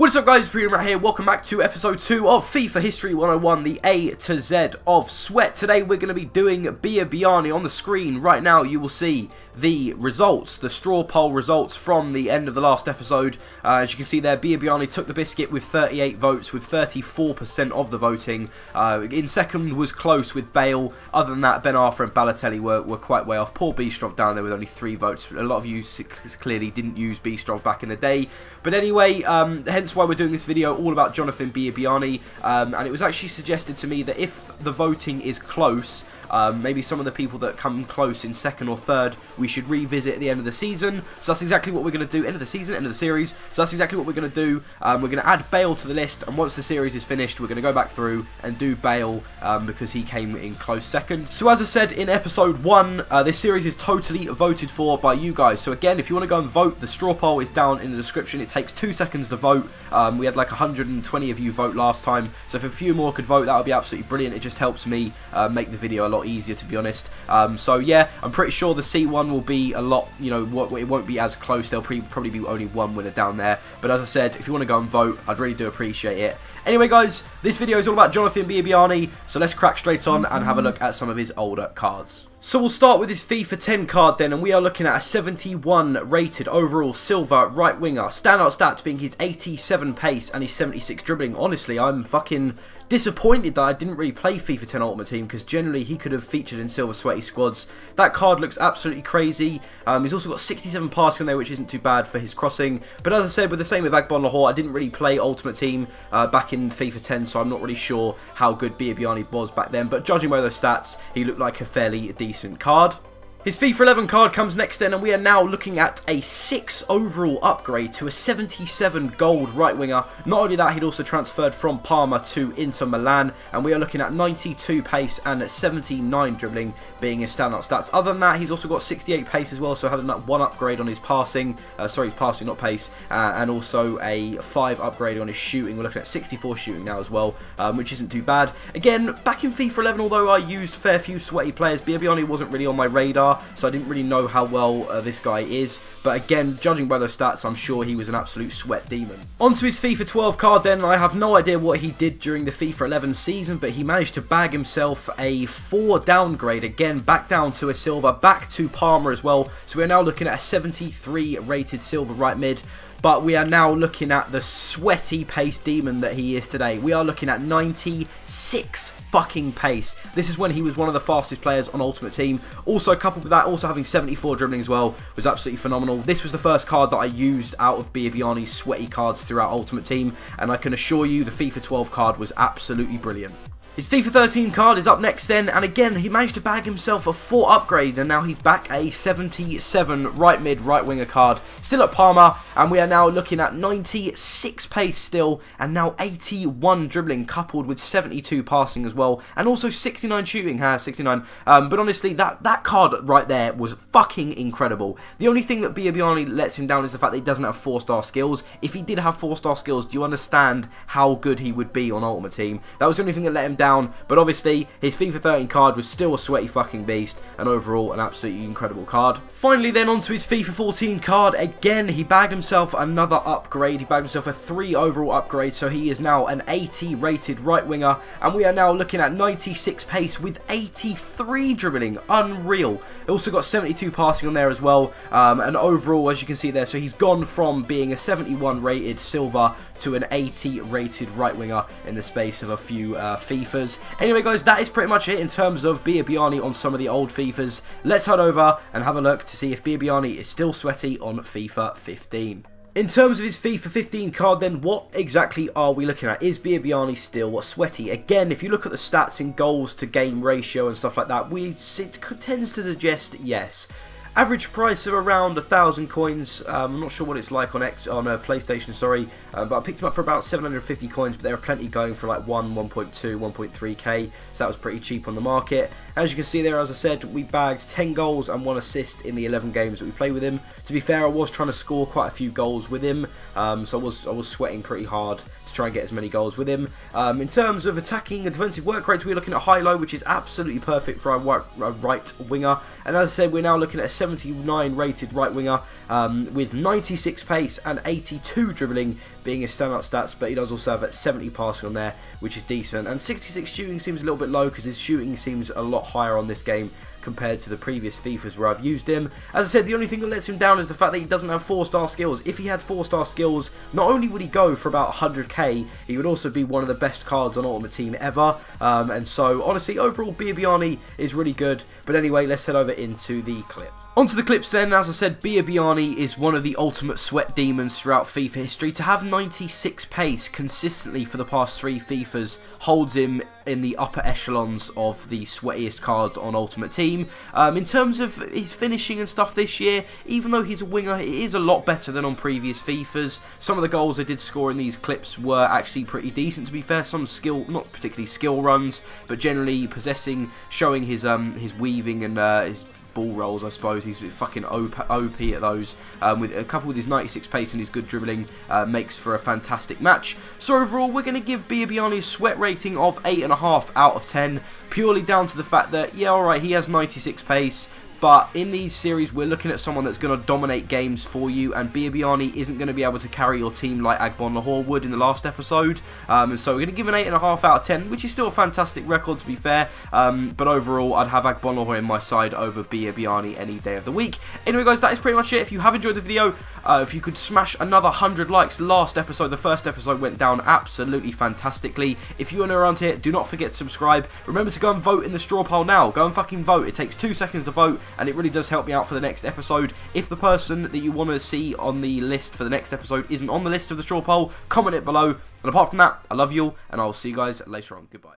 What's up guys, ThePremiumRat here, welcome back to episode 2 of FIFA History 101, the A to Z of Sweat. Today we're going to be doing Biabiany. On the screen right now you will see the results, the straw poll results from the end of the last episode. As you can see there, Biabiany took the biscuit with 38 votes, with 34% of the voting. In second was close with Bale. Other than that, Ben Arfa and Balotelli were quite way off. Poor Bistrov down there with only 3 votes. A lot of you clearly didn't use Bistrov back in the day. But anyway, hence why we're doing this video all about Jonathan Biabiany, and it was actually suggested to me that if the voting is close, maybe some of the people that come close in second or third, we should revisit at the end of the season. So that's exactly what we're going to do. End of the season, end of the series. So that's exactly what we're going to do. We're going to add Bale to the list, and once the series is finished, we're going to go back through and do Bale because he came in close second. So as I said in episode 1, this series is totally voted for by you guys. So again, if you want to go and vote, the straw poll is down in the description. It takes 2 seconds to vote. We had like 120 of you vote last time, so if a few more could vote, that would be absolutely brilliant. It just helps me make the video a lot easier, to be honest. So yeah, I'm pretty sure the C1 will be a lot, you know, it won't be as close. There'll probably be only one winner down there. But as I said, if you want to go and vote, I'd really do appreciate it. Anyway guys, this video is all about Jonathan Biabiany, so let's crack straight on and have a look at some of his older cards. So we'll start with his FIFA 10 card then, and we are looking at a 71 rated overall silver right winger. Standout stats being his 87 pace and his 76 dribbling. Honestly, I'm fucking disappointed that I didn't really play FIFA 10 Ultimate Team, because generally he could have featured in silver sweaty squads. That card looks absolutely crazy. He's also got 67 passing there, which isn't too bad for his crossing. But as I said, with the same with Agbonlahor, I didn't really play Ultimate Team back in FIFA 10, so I'm not really sure how good Biabiany was back then. But judging by those stats, he looked like a fairly decent card. His FIFA 11 card comes next then, and we are now looking at a 6 overall upgrade to a 77 gold right winger. Not only that, he'd also transferred from Parma to Inter Milan, and we are looking at 92 pace and 79 dribbling being his standout stats. Other than that, he's also got 68 pace as well, so had one upgrade on his passing, sorry, his passing, not pace, and also a 5 upgrade on his shooting. We're looking at 64 shooting now as well, which isn't too bad. Again, back in FIFA 11, although I used fair few sweaty players, Biabiany wasn't really on my radar, so I didn't really know how well this guy is. But again, judging by those stats, I'm sure he was an absolute sweat demon. Onto his FIFA 12 card then. I have no idea what he did during the FIFA 11 season, but he managed to bag himself a 4 downgrade. Again, back down to a silver, back to Parma as well. So we're now looking at a 73 rated silver right mid. But we are now looking at the sweaty pace demon that he is today. We are looking at 96 fucking pace. This is when he was one of the fastest players on Ultimate Team. Also, coupled with that, also having 74 dribbling as well, was absolutely phenomenal. This was the first card that I used out of Biabiany's sweaty cards throughout Ultimate Team, and I can assure you the FIFA 12 card was absolutely brilliant. His FIFA 13 card is up next then, and again, he managed to bag himself a 4 upgrade, and now he's back a 77 right mid, right winger card. Still at Parma, and we are now looking at 96 pace still, and now 81 dribbling, coupled with 72 passing as well, and also 69 shooting, 69. But honestly, that card right there was fucking incredible. The only thing that Biabiany lets him down is the fact that he doesn't have 4-star skills. If he did have 4-star skills, do you understand how good he would be on Ultimate Team? That was the only thing that let him down. But obviously his FIFA 13 card was still a sweaty fucking beast, and overall an absolutely incredible card. Finally then, onto his FIFA 14 card. Again, he bagged himself another upgrade. He bagged himself a 3 overall upgrade, so he is now an 80 rated right winger, and we are now looking at 96 pace with 83 dribbling. Unreal. He also got 72 passing on there as well, and overall, as you can see there, so he's gone from being a 71 rated silver to an 80 rated right winger in the space of a few FIFAs. Anyway guys, that is pretty much it in terms of Biabiany on some of the old FIFAs. Let's head over and have a look to see if Biabiany is still sweaty on FIFA 15. In terms of his FIFA 15 card then, what exactly are we looking at? Is Biabiany still sweaty? Again, if you look at the stats in goals to game ratio and stuff like that, it tends to suggest yes. Average price of around 1,000 coins. I'm not sure what it's like on PlayStation, sorry, but I picked him up for about 750 coins, but there are plenty going for like 1.2, 1.3k, so that was pretty cheap on the market. As you can see there, as I said, we bagged 10 goals and 1 assist in the 11 games that we played with him. To be fair, I was trying to score quite a few goals with him, so I was sweating pretty hard to try and get as many goals with him. In terms of attacking and defensive work rates, we're looking at high-low, which is absolutely perfect for our right winger, and as I said, we're now looking at a 79 rated right winger with 96 pace and 82 dribbling being his standout stats, but he does also have 70 passing on there, which is decent. And 66 shooting seems a little bit low because his shooting seems a lot higher on this game compared to the previous FIFAs where I've used him. As I said, the only thing that lets him down is the fact that he doesn't have 4-star skills. If he had 4-star skills, not only would he go for about 100k, he would also be one of the best cards on Ultimate Team ever. And so, honestly, overall, Biabiany is really good. But anyway, let's head over into the clip. Onto the clips then. As I said, Biabiany is one of the ultimate sweat demons throughout FIFA history. To have 96 pace consistently for the past 3 FIFAs holds him in the upper echelons of the sweatiest cards on Ultimate Team. In terms of his finishing and stuff this year, even though he's a winger, it is a lot better than on previous FIFAs. Some of the goals I did score in these clips were actually pretty decent, to be fair. Some skill, not particularly skill runs, but generally possessing, showing his weaving and his ball rolls, I suppose. He's fucking OP at those. With a couple with his 96 pace and his good dribbling, makes for a fantastic match. So overall, we're going to give Biabiany a sweat rating of 8.5 out of 10, purely down to the fact that, yeah, alright, he has 96 pace, but in these series, we're looking at someone that's going to dominate games for you, and Biabiany isn't going to be able to carry your team like Agbonlahor would in the last episode. And so we're going to give an 8.5 out of 10, which is still a fantastic record, to be fair. But overall, I'd have Agbonlahor in my side over Biabiany any day of the week. Anyway, guys, that is pretty much it. If you have enjoyed the video, if you could smash another 100 likes. Last episode, the first episode, went down absolutely fantastically. If you are new around here, do not forget to subscribe. Remember to go and vote in the straw poll now. Go and fucking vote. It takes 2 seconds to vote, and it really does help me out for the next episode. If the person that you want to see on the list for the next episode isn't on the list of the straw poll, comment it below. And apart from that, I love you all, and I'll see you guys later on. Goodbye.